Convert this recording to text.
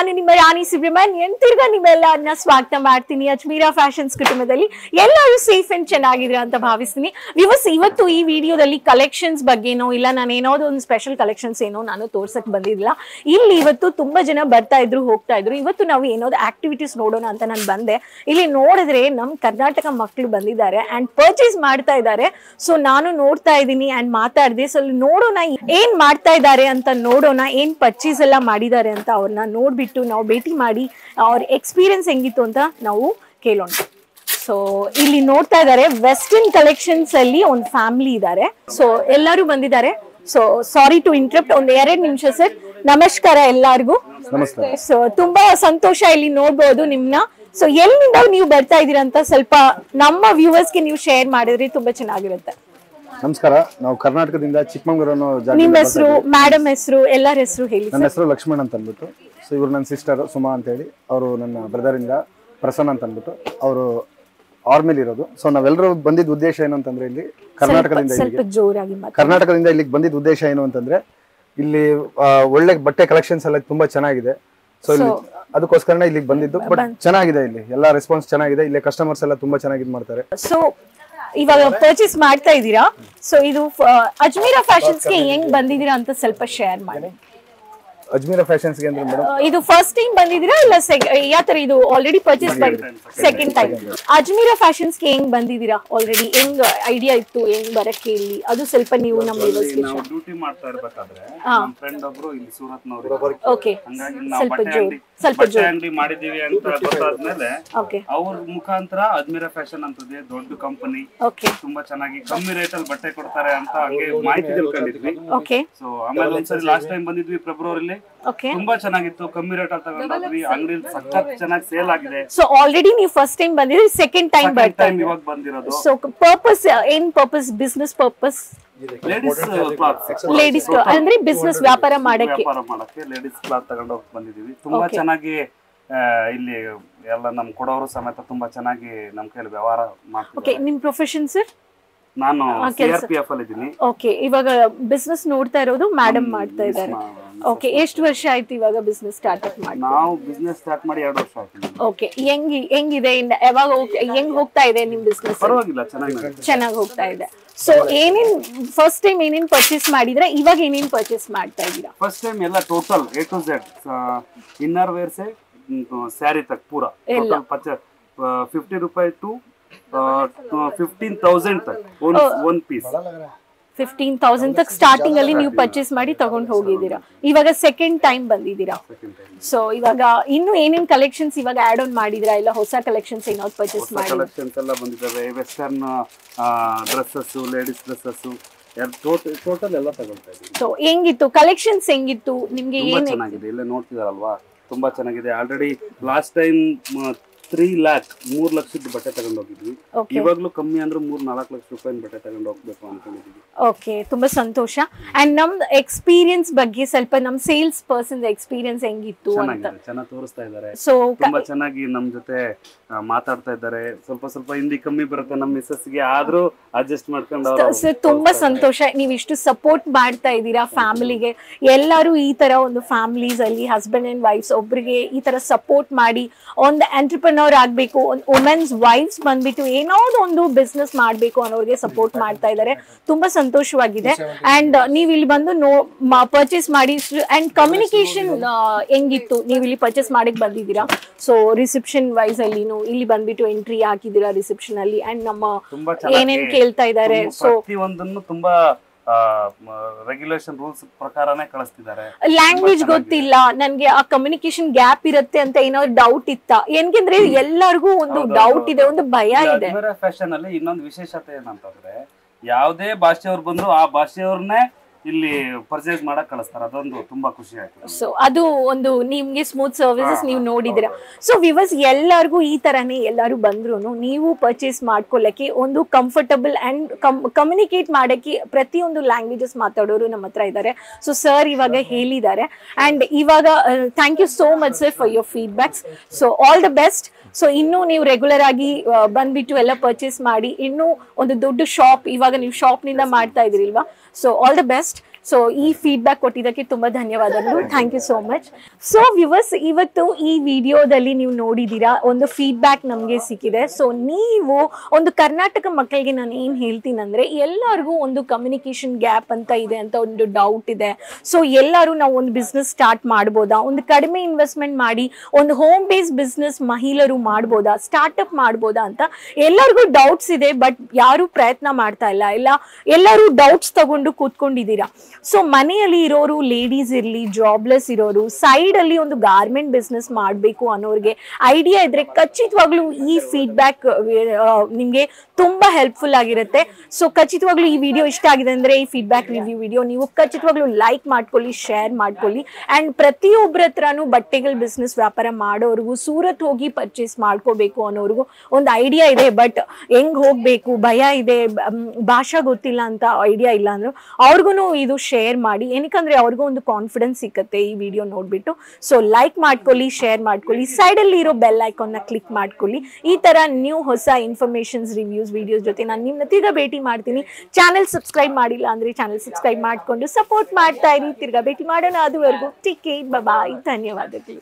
ನಾನು ನಿಮ್ಮ ರಾಣಿ ಸುಬ್ರಹ್ಮಣ್ಯನ್ ತಿರ್ಗಾ ನಿಮ್ಮೆಲ್ಲರನ್ನ ಸ್ವಾಗತ ಮಾಡ್ತೀನಿ ಅಜ್ಮೀರಾ ಫ್ಯಾಷನ್ಸ್ ಕುಟುಂಬದಲ್ಲಿ. ಎಲ್ಲರೂ ಸೇಫ್ ಅಂಡ್ ಚೆನ್ನಾಗಿದ್ರ ಅಂತ ಭಾವಿಸ್ತೀನಿ. ವಿವಸ್, ಇವತ್ತು ಈ ವಿಡಿಯೋದಲ್ಲಿ ಕಲೆಕ್ಷನ್ಸ್ ಬಗ್ಗೆನೋ ಇಲ್ಲ ನಾನು ಏನಾದ್ರು ಒಂದು ಸ್ಪೆಷಲ್ ಕಲೆಕ್ಷನ್ಸ್ ಏನೋ ನಾನು ತೋರ್ಸಕ್ ಬಂದಿದ್ದಿಲ್ಲ. ಇಲ್ಲಿ ಇವತ್ತು ತುಂಬಾ ಜನ ಬರ್ತಾ ಇದ್ರು ಹೋಗ್ತಾ ಇದ್ರು. ಇವತ್ತು ನಾವು ಏನಾದ್ರು ಆಕ್ಟಿವಿಟೀಸ್ ನೋಡೋಣ ಅಂತ ನಾನು ಬಂದೆ. ಇಲ್ಲಿ ನೋಡಿದ್ರೆ ನಮ್ ಕರ್ನಾಟಕ ಮಕ್ಕಳು ಬಂದಿದ್ದಾರೆ ಅಂಡ್ ಪರ್ಚೇಸ್ ಮಾಡ್ತಾ ಇದ್ದಾರೆ. ಸೊ ನಾನು ನೋಡ್ತಾ ಇದ್ದೀನಿ ಅಂಡ್ ಮಾತಾಡಿದೆ. ಸೊ ನೋಡೋಣ ಏನ್ ಮಾಡ್ತಾ ಇದ್ದಾರೆ ಅಂತ, ನೋಡೋಣ ಏನ್ ಪರ್ಚೇಸ್ ಎಲ್ಲ ಮಾಡಿದ್ದಾರೆ ಅಂತ ಅವ್ರನ್ನ ನೋಡ್ಬಿಟ್ಟು ನಾವು ಭೇಟಿ ಮಾಡಿ ಅವ್ರ ಎಕ್ಸ್ಪೀರಿಯನ್ಸ್ ಹೆಂಗಿತ್ತು ಅಂತ ನಾವು ಕೇಳೋಣ. ಸೊ ಇಲ್ಲಿ ನೋಡ್ತಾ ಇದ್ದಾರೆ ವೆಸ್ಟರ್ನ್ ಕಲೆಕ್ಷನ್ಸ್ ಅಲ್ಲಿ ಒಂದು ಫ್ಯಾಮಿಲಿ ಇದ್ದಾರೆ. ಸೊ ಎಲ್ಲರೂ ಬಂದಿದ್ದಾರೆ. ಸೊ ಸಾರಿ ಟು ಇಂಟರಪ್ಟ್, ಒಂದ್ ಎರಡು ನಿಮಿಷ ಸರ್. ನಮಸ್ಕಾರ ಎಲ್ಲಾರ್ಗು. ಸೊ ತುಂಬಾ ಸಂತೋಷ ಇಲ್ಲಿ ನೋಡ್ಬೋದು ನಿಮ್ನ. ಸೊ ಎಲ್ಲಿಂದ ನೀವು ಬರ್ತಾ ಇದ್ದೀರಾ ಅಂತ ಸ್ವಲ್ಪ ನಮ್ಮ ವ್ಯೂವರ್ಸ್ಗೆ ನೀವು ಶೇರ್ ಮಾಡಿದ್ರೆ ತುಂಬಾ ಚೆನ್ನಾಗಿರುತ್ತೆ. ನಮಸ್ಕಾರ, ನಾವು ಕರ್ನಾಟಕದಿಂದ ಚಿಕ್ಕಮಂಗ್ಳೂರು ಅನ್ನೋ ಜಾಗ. ನಿಮ್ಮ ಹೆಸರು, ಮೇಡಮ್ ಹೆಸರು, ಎಲ್ಲರ ಹೆಸರು ಹೇಳಿ. ನನ್ನ ಹೆಸರು ಲಕ್ಷ್ಮಣ್ ಅಂತ ಅಂದ್ಬಿಟ್ಟು. ಸೊ ಇವರು ನನ್ನ ಸಿಸ್ಟರ್ ಸುಮಾ ಅಂತ ಹೇಳಿ, ಅವರು ನನ್ನ ಬ್ರದರ್ ಇಂದ ಪ್ರಸನ್ನ ಅಂತ ಅಂದ್ಬಿಟ್ಟು, ಅವರು ಆರ್ಮಿಲಿ ಇರೋದು. ಸೊ ನಾವೆಲ್ಲರೂ ಬಂದಿದ್ದ ಉದ್ದೇಶ ಏನು ಅಂತಂದ್ರೆ, ಇಲ್ಲಿ ಕರ್ನಾಟಕದಿಂದ ಇಲ್ಲಿಗೆ ಬಂದಿದ್ದ ಉದ್ದೇಶ ಏನು ಅಂತಂದ್ರೆ, ಇಲ್ಲಿ ಒಳ್ಳೆ ಬಟ್ಟೆ ಕಲೆಕ್ಷನ್ಸ್ ಎಲ್ಲ ತುಂಬಾ ಚೆನ್ನಾಗಿದೆ. ಸೊ ಇಲ್ಲಿ ಅದಕ್ಕೋಸ್ಕರನೇ ಇಲ್ಲಿಗೆ ಬಂದಿದ್ದು. ಬಟ್ ಚೆನ್ನಾಗಿದೆ, ಇಲ್ಲಿ ಎಲ್ಲ ರೆಸ್ಪಾನ್ಸ್ ಚೆನ್ನಾಗಿದೆ, ಇಲ್ಲಿ ಕಸ್ಟಮರ್ಸ್ ಎಲ್ಲ ತುಂಬಾ ಚೆನ್ನಾಗಿ ಮಾಡ್ತಾರೆ. ಸೊ ಇವಾಗ ಪರ್ಚೇಸ್ ಮಾಡ್ತಾ ಇದ್ದೀರಾ. ಸೊ ಇದು ಅಜ್ಮೀರಾ ಫ್ಯಾಷನ್ಸ್ ಗೆ ಹೆಂಗ್ ಬಂದಿದ್ದೀರಾ ಅಂತ ಸ್ವಲ್ಪ ಶೇರ್ ಮಾಡಿ. ಅಜ್ಮೀರಾ ಫ್ಯಾಷನ್ಸ್ ಗೆ ಅಂದ್ರೆ ಮೇಡಂ, ಇದು ಫಸ್ಟ್ ಟೈಮ್ ಬಂದಿದ್ದೀರಾ ಇಲ್ಲ ಯಾತರ ಇದು ಆಲ್ರೆಡಿ ಪರ್ಚೇಸ್ ಮಾಡಿದ್ರಾ? Second time. ಅಜ್ಮೀರಾ ಫ್ಯಾಷನ್ಸ್ ಗೆ ಹೆಂಗ್ ಬಂದಿದ್ದೀರಾ? ಆಲ್ರೆಡಿ ಹೆಂಗ್ ಐಡಿಯಾ ಇತ್ತು ಹೆಂಗ್ ಬರಕ್ಕೆ ಇಲ್ಲಿ, ಅದು ಸ್ವಲ್ಪ ನೀವು ನಮ್ಮ ವ್ಯೂವರ್ಸ್ಗೆ. ನಾವು ಡ್ಯೂಟಿ ಮಾಡ್ತಾ ಇರಬೇಕಾದ್ರೆ ನಮ್ಮ ಫ್ರೆಂಡ್ ಒಬ್ರು ಇಲ್ಲಿ ಸೂರತ್ನವರು, ಓಕೆ, ಸ್ವಲ್ಪ ಜೋಡಿ ಮಾಡಿದೀವಿ ಅಂತ ಗೊತ್ತಾದ್ಮೇಲೆ ಅವ್ರ ಮುಖಾಂತರ ಅಜ್ಮೀರಾ ಫ್ಯಾಷನ್ ಅಂತದೇ ದೊಡ್ಡ ಕಂಪನಿ, ತುಂಬಾ ಚೆನ್ನಾಗಿ ಕಮ್ಮಿ ರೇಟ್ ಅಲ್ಲಿ ಬಟ್ಟೆ ಕೊಡ್ತಾರೆ ಅಂತ ಹಾಗೆ ಮಾಹಿತಿ ತಿಳ್ಕೊಂಡಿದ್ವಿ. ಸೊ ಆಮೇಲೆ ಒಂದ್ಸರಿ ಲಾಸ್ಟ್ ಟೈಮ್ ಬಂದಿದ್ವಿ ಫೆಬ್ರವರಿಲಿ, ತುಂಬಾ ಚೆನ್ನಾಗಿತ್ತು, ಕಮ್ಮಿ ರೇಟ್ ಅಲ್ಲಿ ತಗೊಂಡ್ವಿ. ಅಂಗಡಿ ಸಖತ್ ಚೆನ್ನಾಗಿ ಸೇಲ್ ಆಗಿದೆ. ಸೊ ಆಲ್ರೆಡಿ ನೀವು ಫಸ್ಟ್ ಟೈಮ್ ಬಂದಿದ್ದೀರಿ, ಸೆಕೆಂಡ್ ಟೈಮ್ ಇವಾಗ ಬಂದಿರೋದು. ಸೊ ಪರ್ಪಸ್ ಏನ್? ಪರ್ಪಸ್ ಬಿಸ್ನೆಸ್ ಪರ್ಪಸ್, ಲೇಡೀಸ್ ಅಂದ್ರೆ ಬಿಸ್ನೆಸ್, ವ್ಯಾಪಾರ ಮಾಡಕ್ಕೆ ಲೇಡೀಸ್ ಕ್ಲಾತ್ ತಗೊಂಡು ಹೋಗಿ ಬಂದಿದೀವಿ. ತುಂಬಾ ಚೆನ್ನಾಗಿ ಇಲ್ಲಿ ಎಲ್ಲ ನಮ್ ಕೊಡೋರು ಸಮೇತ ತುಂಬಾ ಚೆನ್ನಾಗಿ ನಮ್ ಕೈಲಿ ವ್ಯವಹಾರ ಮಾಡ್ತೀವಿ. ನಿಮ್ ಪ್ರೊಫೆಷನ್ ಸರ್? ನಾನು ಸಿಆರ್ಪಿಎಫ್ ಅಲ್ಲಿ ಇದ್ದೀನಿ. ಓಕೆ, ಇವಾಗ ಬಿಸ್ನೆಸ್ ನೋಡ್ತಾ ಇರೋದು ಮೇಡಮ್ ಮಾಡ್ತಾ ಇದ್ದಾರೆ. ಓಕೆ, ಎಷ್ಟು ವರ್ಷ ಆಯ್ತು ಇವಾಗ ಬಿಸ್ನೆಸ್ ಸ್ಟಾರ್ಟ್ ಅಪ್ ಮಾಡಿ? ನಾವು ಬಿಸ್ನೆಸ್ ಸ್ಟಾರ್ಟ್ ಮಾಡಿ 2 ವರ್ಷ ಆಯ್ತು. ಓಕೆ, ಹೆಂಗಿದೆ ಯಾವಾಗ ಹೆಂಗ್ ಹೋಗ್ತಾ ಇದೆ ನಿಮ್ ಬಿಸ್ನೆಸ್? ಪರವಾಗಿಲ್ಲ, ಚೆನ್ನಾಗಿ ಹೋಗ್ತಾ ಇದೆ. ಸೊ ಏನೇನ್ ಫಸ್ಟ್ ಟೈಮ್ ಏನೇನ್ ಪರ್ಚೇಸ್ ಮಾಡಿದ್ರೆ, ಇವಾಗ ಏನೇನ್ ಪರ್ಚೇಸ್ ಮಾಡ್ತಾ ಇದ್ದೀರಾ? ಫಸ್ಟ್ ಟೈಮ್ ಎಲ್ಲ total A to Z inner wears sari ತಕ್ ಪೂರ ಟೋಟಲ್ ಪರ್ಚೇಸ್ ₹50 ಟು 15,000 ತಕ್ ಒನ್ ಪೀಸ್. 15,000 ತಕ್ ಸ್ಟಾರ್ಟಿಂಗ್ ಅಲ್ಲಿ ನೀವು ಪರ್ಚೇಸ್ ಮಾಡಿ ತಗೊಂಡ್ ಹೋಗಿದ್ದೀರಾ. ಇವಾಗ ಸೆಕೆಂಡ್ ಟೈಮ್ ಬಂದಿದ್ದೀರಾ. ಸೊ ಇವಾಗ ಇನ್ನು ಏನೇನ್ ಕಲೆಕ್ಷನ್ಸ್ ಇವಾಗ ಆಡ್ ಆನ್ ಮಾಡಿದ್ರಾ ಇಲ್ಲ ಹೊಸ ಕಲೆಕ್ಷನ್ಸ್ ಏನಾದ್ರು ಪರ್ಚೇಸ್ ಮಾಡಿ? ಕಲೆಕ್ಷನ್ಸ್ ಎಲ್ಲ ಬಂದಿದ್ದಾವೆ, western dresses, ladies dresses total ಎಲ್ಲ ತಗೊಳ್ತಾ ಇದ್ದೀವಿ. ಸೊ ಹೆಂಗಿತ್ತು ಕಲೆಕ್ಷನ್ಸ್, ಹೆಂಗಿತ್ತು ನಿಮ್ಗೆ? ಏನ್ ಚೆನ್ನಾಗಿದೆ ಇಲ್ಲ ನೋಡ್ತಿದಾರಲ್ವಾ, ತುಂಬಾ ಚೆನ್ನಾಗಿದೆ. ಆಲ್ರೆಡಿ ಲಾಸ್ಟ್ ಟೈಮ್ 3 ಲಕ್ಷದ ಬಟ್ಟೆ ತಗೊಂಡ್ ಹೋಗಿದ್ವಿ. ಇವಾಗ್ಲೂ ಕಮ್ಮಿ ಅಂದ್ರೆ ₹3-4 ಲಕ್ಷ ಬಟ್ಟೆ ತಗೊಂಡ್ ಹೋಗ್ಬೇಕು ಅನ್ಕೊಂಡಿದ್ವಿ. ಓಕೆ, ತುಂಬಾ ಸಂತೋಷ. ಅಂಡ್ ನಮ್ ಎಕ್ಸ್ಪೀರಿಯನ್ಸ್ ಬಗ್ಗೆ ಸ್ವಲ್ಪ, ನಮ್ ಸೇಲ್ಸ್ ಪರ್ಸನ್ ಎಕ್ಸ್ಪೀರಿಯನ್ಸ್ ಹೆಂಗಿತ್ತು ಅಂತ ಚೆನ್ನಾಗಿ ತೋರಿಸ್ತಾ ಇದಾರೆ. ಸೊ ತುಂಬಾ ಚೆನ್ನಾಗಿ ನಮ್ ಜೊತೆ ಮಾತಾಡ್ತಾ ಇದ್ದಾರೆ. ಸ್ವಲ್ಪ ಸ್ವಲ್ಪ ಹಿಂದಿ ಕಮ್ಮಿ ಬರುತ್ತೆ ನಮ್ ಮಿಸಸ್ ಗೆ, ಆದ್ರೂ ಅಡ್ಜಸ್ಟ್ ಮಾಡ್ಕೊಂಡು. ತುಂಬಾ ಸಂತೋಷ ನೀವ್ ಇಷ್ಟು ಸಪೋರ್ಟ್ ಮಾಡ್ತಾ ಇದ್ದೀರಾ ಫ್ಯಾಮಿಲಿಗೆ. ಎಲ್ಲಾರು ಈ ತರ ಒಂದು ಫ್ಯಾಮಿಲೀಸ್ ಅಲ್ಲಿ ಹಸ್ಬೆಂಡ್ ಅಂಡ್ ವೈಫ್ಸ್ ಒಬ್ರಿಗೆ ಈ ತರ ಸಪೋರ್ಟ್ ಮಾಡಿ ಒಂದು ಎಂಟರ್ಪ್ರನರ್ ಆಗ್ಬೇಕು, ವುಮೆನ್ಸ್ ವೈಫ್ಸ್ ಬಂದ್ಬಿಟ್ಟು ಏನಾದ್ರು ಒಂದು ಬಿಸ್ನೆಸ್ ಮಾಡ್ಬೇಕು ಅನ್ನೋರಿಗೆ ಸಪೋರ್ಟ್ ಮಾಡ್ತಾ ಇದ್ದಾರೆ. ತುಂಬಾ ಸಂತೋಷವಾಗಿದೆ. ಅಂಡ್ ನೀವ್ ಇಲ್ಲಿ ಬಂದು ಪರ್ಚೇಸ್ ಮಾಡಿ. ಅಂಡ್ ಕಮ್ಯುನಿಕೇಶನ್ ಹೆಂಗಿತ್ತು? ನೀವ್ ಇಲ್ಲಿ ಪರ್ಚೇಸ್ ಮಾಡಕ್ ಬಂದಿದ್ದೀರಾ. ಸೊ ರಿಸೆಪ್ಷನ್ ವೈಸ್ ಅಲ್ಲಿ ಇಲ್ಲಿ ಬಂದ್ಬಿಟ್ಟು ಎಂಟ್ರಿ ಹಾಕಿದ್ದೀರಾ ರಿಸೆಪ್ಷನ್ ಅಲ್ಲಿ. ಅಂಡ್ ನಮ್ಮ ಏನೇನ್ ಕೇಳ್ತಾ ಇದಾರೆ ಸೊ ತುಂಬಾ ರೆಗ್ಯುಲೇಷನ್ ರೂಲ್ಸ್ ಪ್ರಕಾರನೇ ಕಳಿಸ್ತಿದ್ದಾರೆ. ಲ್ಯಾಂಗ್ವೇಜ್ ಗೊತ್ತಿಲ್ಲ ನನ್ಗೆ, ಆ ಕಮ್ಯುನಿಕೇಶನ್ ಗ್ಯಾಪ್ ಇರುತ್ತೆ ಅಂತ ಏನಾದ್ರು ಡೌಟ್ ಇತ್ತ? ಏನಕೆಂದ್ರೆ ಎಲ್ಲರಿಗೂ ಒಂದು ಡೌಟ್ ಇದೆ, ಒಂದು ಭಯ ಇದೆ. ಅಜ್ಮೀರಾ ಫ್ಯಾಷನ್ ಅಲ್ಲಿ ಇನ್ನೊಂದು ವಿಶೇಷತೆ ಏನಂತಂದ್ರೆ, ಯಾವ್ದೇ ಭಾಷೆಯವ್ರು ಬಂದ್ರು ಆ ಭಾಷೆಯವ್ರನ್ನೇ ಇಲ್ಲಿ ಪರ್ಚೇಸ್ ಮಾಡಕ್ ಕಳಿಸ್ತಾರೆ. ಅದೊಂದು ತುಂಬಾ ಖುಷಿ ಆಯ್ತು. ಸೊ ಅದು ಒಂದು ನಿಮ್ಗೆ ಸ್ಮೂತ್ ಸರ್ವಿಸಸ್ ನೀವು ನೋಡಿದಿರ. ಸೊ ವಿವರ್ಸ್ ಎಲ್ಲರಿಗೂ ಈ ತರನೇ ಎಲ್ಲರೂ ಬಂದ್ರು ನೀವು ಪರ್ಚೇಸ್ ಮಾಡ್ಕೊಳ್ಳಕ್ಕೆ ಒಂದು ಕಂಫರ್ಟಬಲ್ ಅಂಡ್ ಕಮ್ಯುನಿಕೇಟ್ ಮಾಡಕ್ಕೆ ಪ್ರತಿಯೊಂದು ಲ್ಯಾಂಗ್ವೇಜಸ್ ಮಾತಾಡೋರು ನಮ್ಮ ಹತ್ರ ಇದ್ದಾರೆ. ಸೊ ಸರ್ ಇವಾಗ ಹೇಳಿದ್ದಾರೆ. ಅಂಡ್ ಇವಾಗ thank you so much sir for your feedbacks. So all the best. So ಇನ್ನೂ ನೀವು ರೆಗ್ಯುಲರ್ ಆಗಿ ಬಂದ್ಬಿಟ್ಟು ಎಲ್ಲ ಪರ್ಚೇಸ್ ಮಾಡಿ. ಇನ್ನೂ ಒಂದು ದೊಡ್ಡ ಶಾಪ್ ಇವಾಗ ನೀವು ಶಾಪ್ನಿಂದ ಮಾಡ್ತಾ ಇದ್ದೀರಿಲ್ವಾ? So all the best. So ee feedback ಕೊಟ್ಟಿದ್ದಕ್ಕೆ ತುಂಬಾ ಧನ್ಯವಾದಗಳು. Thank you so much. So viewers, ಇವತ್ತು ಈ ವಿಡಿಯೋದಲ್ಲಿ ನೀವು ನೋಡಿದಿರಾ ಒಂದು feedback ನಮಗೆ ಸಿಕ್ಕಿದೆ. So ನೀವು ಒಂದು ಕರ್ನಾಟಕ ಮಕ್ಕಳಿಗೆ ನಾನು ಏನು ಹೇಳ್ತೀನಿ ಅಂದ್ರೆ ಎಲ್ಲರಿಗೂ ಒಂದು communication gap ಅಂತ ಇದೆ ಅಂತ ಒಂದು doubt ಇದೆ. So ಎಲ್ಲರೂ ನಾವು ಒಂದು business start ಮಾಡಬಹುದು, ಒಂದು ಕಡಿಮೆ investment ಮಾಡಿ ಒಂದು home based business ಮಹಿಳೆಯರು ಮಾಡಬಹುದು, startup ಮಾಡಬಹುದು ಅಂತ ಎಲ್ಲರಿಗೂ doubts ಇದೆ. But ಯಾರು ಪ್ರಯತ್ನ ಮಾಡ್ತಾ ಇಲ್ಲ, ಎಲ್ಲರೂ doubts ತಗೊಂಡು ಕೂತ್ಕೊಂಡಿದ್ದೀರಾ. So ಮನೆಯಲ್ಲಿ ಇರೋರು, ಲೇಡೀಸ್ ಇರಲಿ, ಜಾಬ್ಲೆಸ್ ಇರೋರು, ಸೈಡ್ ಅಲ್ಲಿ ಒಂದು ಗಾರ್ಮೆಂಟ್ business ಮಾಡಬೇಕು ಅನ್ನೋರಿಗೆ ಐಡಿಯಾ ಇದ್ರೆ ಖಚಿತವಾಗ್ಲೂ ಈ ಫೀಡ್ಬ್ಯಾಕ್ ನಿಮಗೆ ತುಂಬಾ ಹೆಲ್ಪ್ಫುಲ್ ಆಗಿರುತ್ತೆ. So ಖಚಿತವಾಗ್ಲೂ ಈ ವಿಡಿಯೋ ಇಷ್ಟ ಆಗಿದೆ ಅಂದ್ರೆ ಈ ಫೀಡ್ಬ್ಯಾಕ್ ರಿವ್ಯೂ ವಿಡಿಯೋ ನೀವು ಖಚಿತವಾಗ್ಲೂ ಲೈಕ್ ಮಾಡ್ಕೊಳ್ಳಿ, ಶೇರ್ ಮಾಡ್ಕೊಳ್ಳಿ. ಅಂಡ್ ಪ್ರತಿಯೊಬ್ಬರತ್ರನು ಬಟ್ಟೆಗಳ business ವ್ಯಾಪಾರ ಮಾಡೋರಿಗೂ, ಸೂರತ್ ಹೋಗಿ ಪರ್ಚೇಸ್ ಮಾಡ್ಕೋಬೇಕು ಅನ್ನೋರಿಗೂ ಒಂದು ಐಡಿಯಾ ಇದೆ, ಬಟ್ ಹೆಂಗ್ ಹೋಗ್ಬೇಕು, ಭಯ ಇದೆ, ಭಾಷಾ ಗೊತ್ತಿಲ್ಲ ಅಂತ ಐಡಿಯಾ ಇಲ್ಲ ಅಂದ್ರೆ ಅವ್ರಿಗೂ ಇದು ಶೇರ್ ಮಾಡಿ. ಏನಕ್ಕಂದ್ರೆ ಅವ್ರಿಗೂ ಒಂದು ಕಾನ್ಫಿಡೆನ್ಸ್ ಸಿಕ್ಕತ್ತೆ ಈ ವಿಡಿಯೋ ನೋಡ್ಬಿಟ್ಟು. ಸೊ ಲೈಕ್ ಮಾಡ್ಕೊಳ್ಳಿ, ಶೇರ್ ಮಾಡ್ಕೊಳ್ಳಿ, ಸೈಡ್ ಅಲ್ಲಿ ಇರೋ ಬೆಲ್ ಐಕಾನ್ ನ ಕ್ಲಿಕ್ ಮಾಡ್ಕೊಳ್ಳಿ. ಈ ತರ ನ್ಯೂ ಹೊಸ ಇನ್ಫಾರ್ಮೇಶನ್ಸ್, ರಿವ್ಯೂಸ್, ವಿಡಿಯೋಸ್ ಜೊತೆ ನಾನು ನಿಮ್ಮನ್ನ ತಿರ್ಗಾ ಭೇಟಿ ಮಾಡ್ತೀನಿ. ಚಾನೆಲ್ ಸಬ್ಸ್ಕ್ರೈಬ್ ಮಾಡಿಲ್ಲ ಅಂದ್ರೆ ಚಾನೆಲ್ ಸಬ್ಸ್ಕ್ರೈಬ್ ಮಾಡ್ಕೊಂಡು ಸಪೋರ್ಟ್ ಮಾಡ್ತಾ ಇರಿ. ತಿರ್ಗಾ ಭೇಟಿ ಮಾಡೋಣ, ಅದುವರೆಗೂ ಟೇಕ್ ಕೇರ್, ಬಾಯ್, ಧನ್ಯವಾದಗಳು.